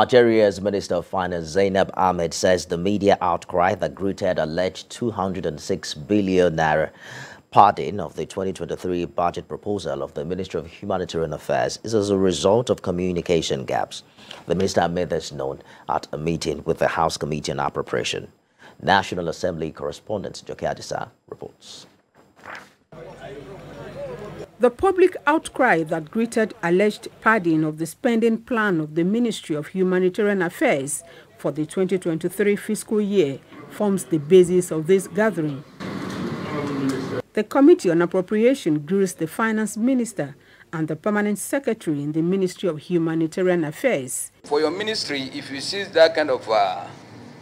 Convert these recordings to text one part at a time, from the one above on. Nigeria's Minister of Finance Zainab Ahmed says the media outcry that greeted alleged 206 billion naira pardon of the 2023 budget proposal of the Ministry of Humanitarian Affairs is as a result of communication gaps. The minister made this known at a meeting with the House Committee on Appropriation. National Assembly correspondent Joke Adisa reports. The public outcry that greeted alleged padding of the spending plan of the Ministry of Humanitarian Affairs for the 2023 fiscal year forms the basis of this gathering. The Committee on Appropriation grieves the Finance Minister and the Permanent Secretary in the Ministry of Humanitarian Affairs. For your ministry, if you see that kind of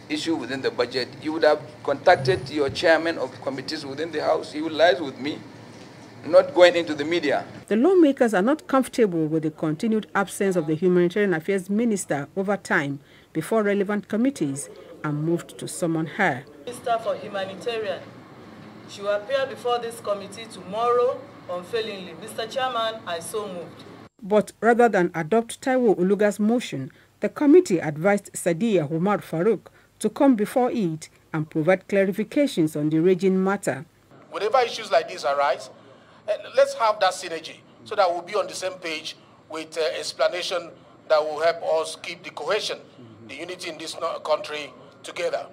issue within the budget, you would have contacted your chairman of committees within the House. He would liaise with me. Not going into the media. The lawmakers are not comfortable with the continued absence of the Humanitarian Affairs Minister over time before relevant committees are moved to summon her. Minister for Humanitarian, she will appear before this committee tomorrow unfailingly. Mr. Chairman, I so moved. But rather than adopt Taiwo Uluga's motion, the committee advised Sadia Omar Farouk to come before it and provide clarifications on the raging matter. Whenever issues like this arise, let's have that synergy so that we'll be on the same page with explanation that will help us keep the cohesion, the unity in this country together.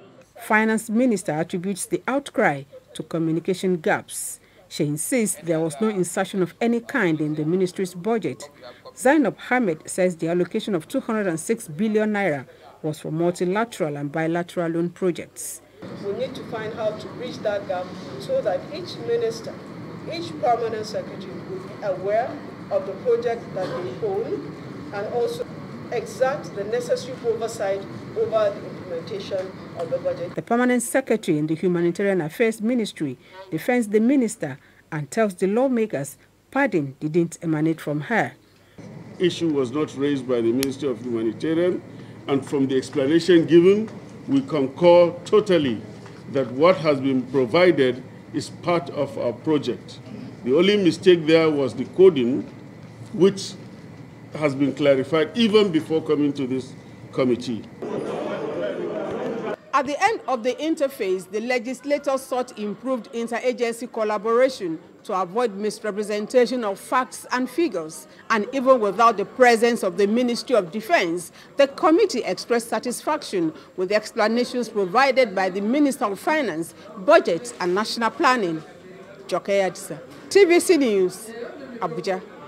Finance Minister attributes the outcry to communication gaps. She insists there was no insertion of any kind in the ministry's budget. Zainab Ahmed says the allocation of 206 billion naira was for multilateral and bilateral loan projects. We need to find how to bridge that gap so that each minister, each permanent secretary will be aware of the project that they own and also exact the necessary oversight over the implementation of the budget. The permanent secretary in the Humanitarian Affairs Ministry defends the minister and tells the lawmakers pardon didn't emanate from her. Issue was not raised by the Ministry of Humanitarian, and from the explanation given, we concur totally that what has been provided is part of our project. The only mistake there was the coding, which has been clarified even before coming to this committee. At the end of the interface, the legislators sought improved interagency collaboration to avoid misrepresentation of facts and figures. And even without the presence of the Ministry of Defense, the committee expressed satisfaction with the explanations provided by the Minister of Finance, Budget and National Planning. Joke Adisa, TVC News, Abuja.